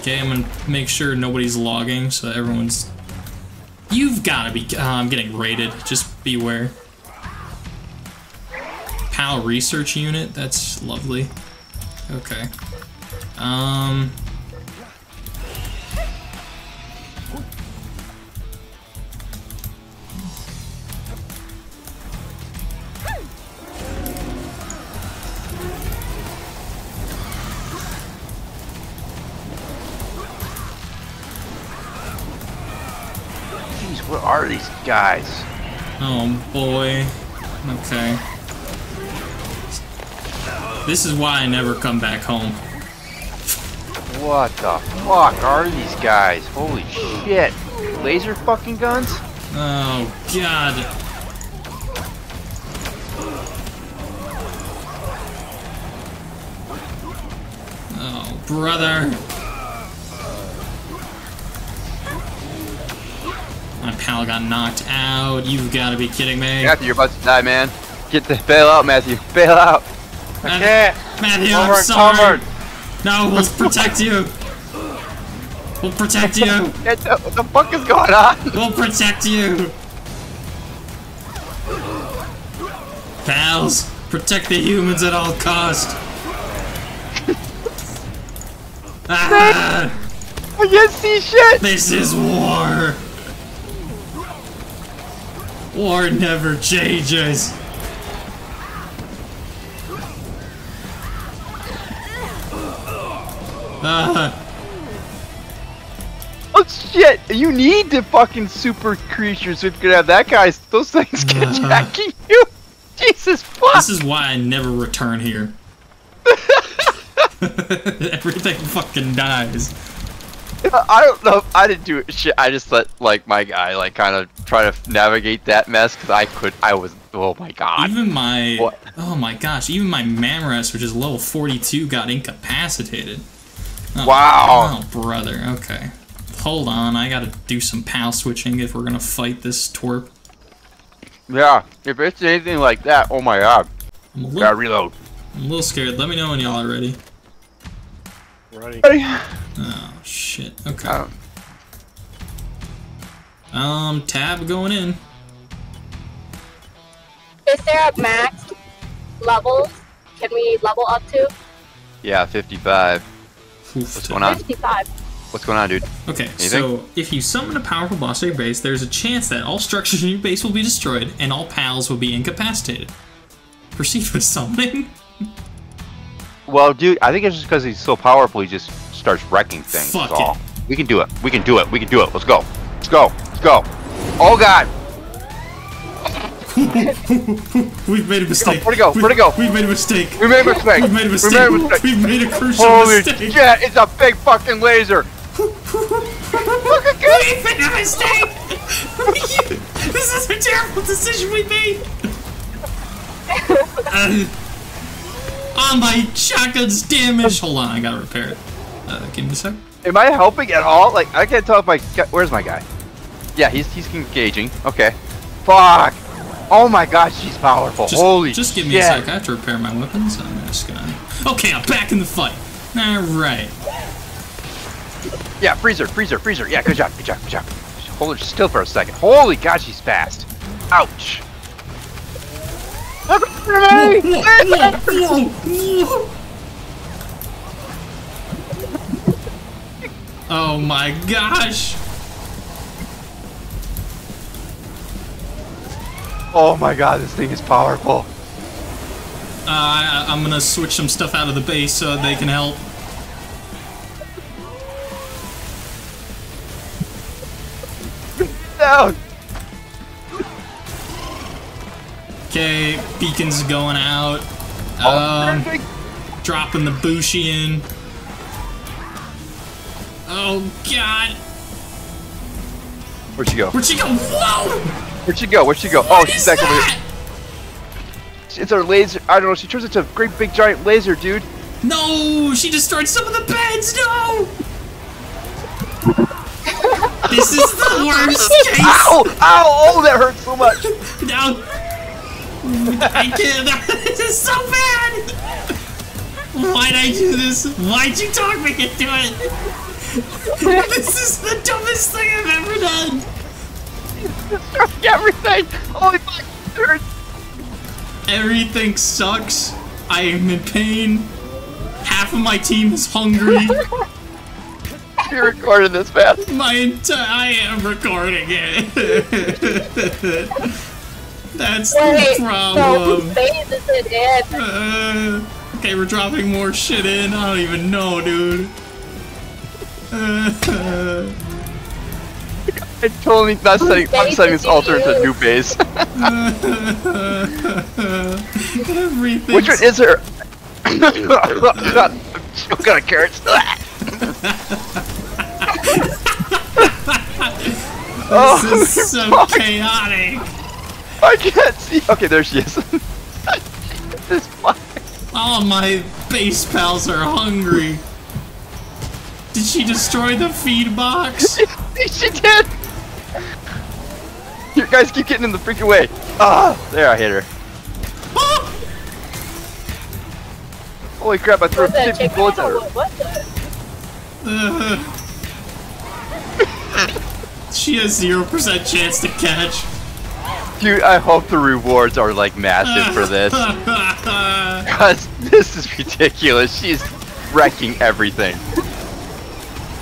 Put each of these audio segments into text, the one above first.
Okay, I'm gonna make sure nobody's logging so that everyone's... You've gotta be... I'm getting raided. Just beware. PAL research unit? That's lovely. Okay. What are these guys? Oh boy. Okay. This is why I never come back home. What the fuck are these guys? Holy shit. Laser fucking guns? Oh god. Oh brother. My pal got knocked out. You've got to be kidding me. Matthew, you're about to die, man. Get the bail out, Matthew. Bail out. I can't. Matthew, I'm sorry. Covered. No, we'll protect you. We'll protect you. What the fuck is going on? We'll protect you. Pals, protect the humans at all cost. Ah, I can't see shit. This is war. War never changes. Oh shit! You need the fucking super creatures if you could have that guy. Those things get jacking you. Jesus fuck! This is why I never return here. Everything fucking dies. I don't know if I didn't do shit. I just let like my guy like kind of try to navigate that mess because I was oh my god. Even my what? Oh my gosh, even my Mamras, which is level 42, got incapacitated. Oh, wow. Oh brother. Okay, hold on. I gotta do some PAL switching if we're gonna fight this twerp. Yeah, if it's anything like that, oh my god. Gotta reload. I'm a little scared. Let me know when y'all are ready. Ready. Oh shit. Okay. Tab going in. Is there a max levels? Can we level up to? Yeah, 55. What's going on? 55. What's going on, dude? Okay, so if you summon a powerful boss to your base, there's a chance that all structures in your base will be destroyed and all pals will be incapacitated. Proceed with summoning. Well, dude, I think it's just because he's so powerful, he just starts wrecking things. Fuck it. We can do it. We can do it. We can do it. Let's go. Let's go. Let's go. Oh, God. We've made a mistake. Where'd it go? Where'd it go? We've made a mistake. We made a mistake. We've made a mistake. We've made a crucial mistake. Holy shit, it's a big fucking laser. Look at this. We've made a mistake. This is a terrible decision we made. Oh, my shotgun's damaged. Hold on, I gotta repair it. Give me a sec. Am I helping at all? Like, I can't tell if my guy, where's my guy? Yeah, he's engaging. Okay. Fuck. Oh my gosh, she's powerful. Holy shit. Just give me a sec. I have to repair my weapons. I'm just gonna. Okay, I'm back in the fight. All right. Yeah, freezer. Yeah, good job. Hold her still for a second. Holy god, she's fast. Ouch. Oh my gosh! Oh my god, this thing is powerful. I'm gonna switch some stuff out of the base so they can help. Down. Okay, beacon's going out. Dropping the Bushi in. Oh god! Where'd she go? Where'd she go? Whoa! Where'd she go? What she's back over here. It's her laser. I don't know. She turns into a great big giant laser, dude. No, she destroyed some of the beds. No. This is the worst case. Ow! Ow! Oh, that hurts so much. No. I can't. This is so bad. Why'd I do this? Why'd you talk me into it? This is the dumbest thing I've ever done! He's destroying everything! Holy fuck, it hurts! Everything sucks. I am in pain. Half of my team is hungry. You recorded this fast. I am recording it. That's the problem. So this is it. Okay, we're dropping more shit in. I don't even know, dude. I totally not setting. I'm setting this altar to a new base. Everything. Which one is there? I've got a carrot. This is so chaotic. I can't see. Okay, there she is. This fire. All my base pals are hungry. Did she destroy the feed box? She did. You guys keep getting in the freaking way. Ah, there, I hit her. Ah! Holy crap! I threw 50 bullets at her. What the? She has 0% chance to catch. Dude, I hope the rewards are like massive for this. Cause this is ridiculous. She's wrecking everything.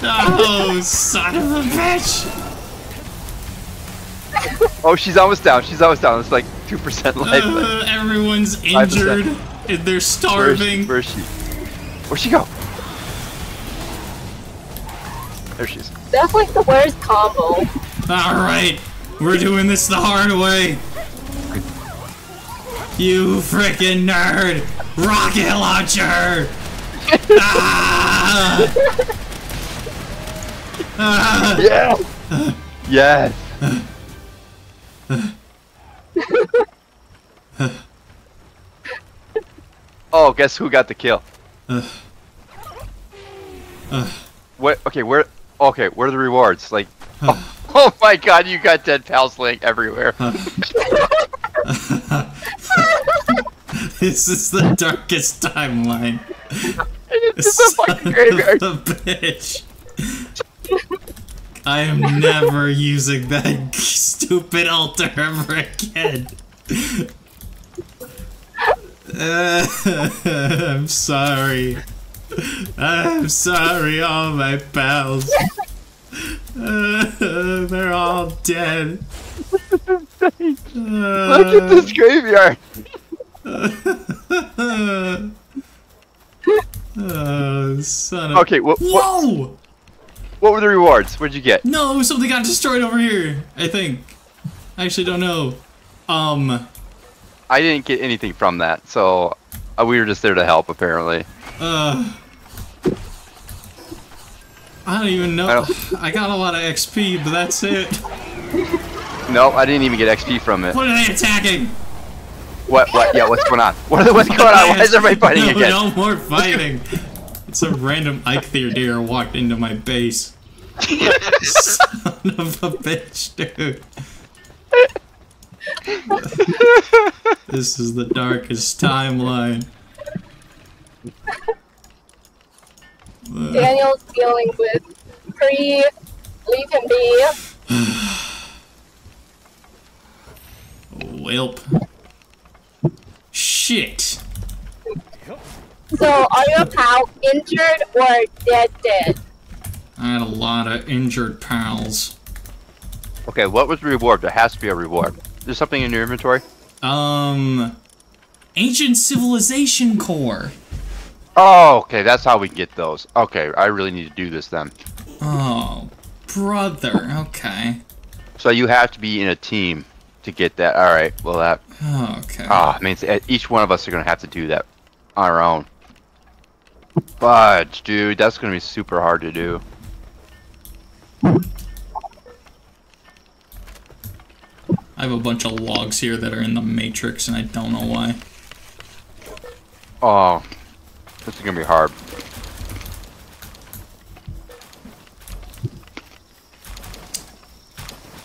Oh, son of a bitch! Oh, she's almost down. She's almost down. It's like 2% life. Everyone's injured. 5%. And they're starving. Where'd she go? There she is. That's like the worst combo. All right. We're doing this the hard way. You frickin' nerd! Rocket launcher! Ah! Ah! Yeah! Yes! Oh, guess who got the kill? What? Okay, where are the rewards? Like. Oh. Oh my god, you got dead pals laying everywhere. This is the darkest timeline. It's a fucking graveyard. Son of a bitch. I am never using that stupid altar ever again. I'm sorry. I'm sorry, all my pals. They're all dead. Look at this graveyard. Son of... Okay, whoa! What were the rewards? What'd you get? No, something got destroyed over here, I think. I actually don't know. I didn't get anything from that, so we were just there to help, apparently. I don't even know. I got a lot of XP, but that's it. No, I didn't even get XP from it. What are they attacking? What? Yeah, what's going on? What's going on? Why is everybody fighting again? No more fighting. It's a random Ike Theodore walked into my base. Son of a bitch, dude. This is the darkest timeline. Daniel's dealing with pre, leave him be. Welp. Shit. So are your pal injured or dead? I had a lot of injured pals. Okay, what was the reward? There has to be a reward. There's something in your inventory? Ancient civilization core. Oh, okay, that's how we get those. Okay, I really need to do this then. Oh, brother, okay. So you have to be in a team to get that. All right, well that... Oh, okay. Ah, I mean, each one of us are going to have to do that on our own. Fudge, dude, that's going to be super hard to do. I have a bunch of logs here that are in the Matrix, and I don't know why. Oh... This is gonna be hard.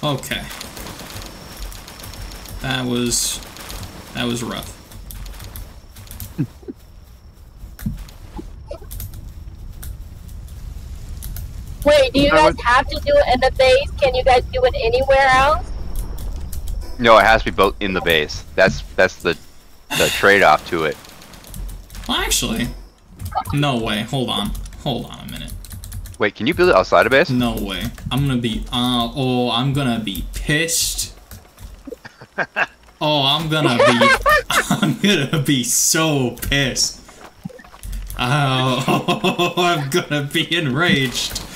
Okay. That was rough. Wait, do you guys have to do it in the base? Can you guys do it anywhere else? No, it has to be built in the base. That's the trade-off to it. Actually, no way. Hold on a minute. Wait, can you build it outside of base? No way. I'm gonna be I'm gonna be pissed. Oh, I'm gonna be so pissed. Oh, I'm gonna be enraged.